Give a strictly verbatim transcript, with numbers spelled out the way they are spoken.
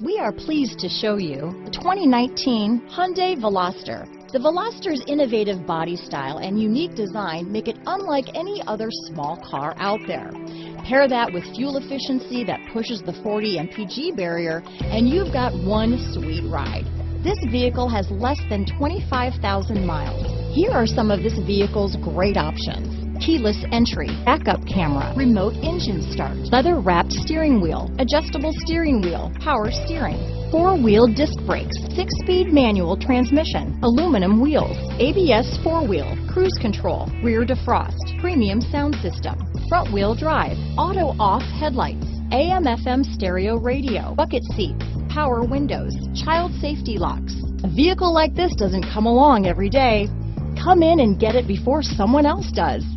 We are pleased to show you the twenty nineteen Hyundai Veloster. The Veloster's innovative body style and unique design make it unlike any other small car out there. Pair that with fuel efficiency that pushes the forty M P G barrier, and you've got one sweet ride. This vehicle has less than twenty-five thousand miles. Here are some of this vehicle's great options: keyless entry, backup camera, remote engine start, leather-wrapped steering wheel, adjustable steering wheel, power steering, four-wheel disc brakes, six-speed manual transmission, aluminum wheels, A B S four-wheel, cruise control, rear defrost, premium sound system, front-wheel drive, auto-off headlights, A M F M stereo radio, bucket seats, power windows, child safety locks. A vehicle like this doesn't come along every day. Come in and get it before someone else does.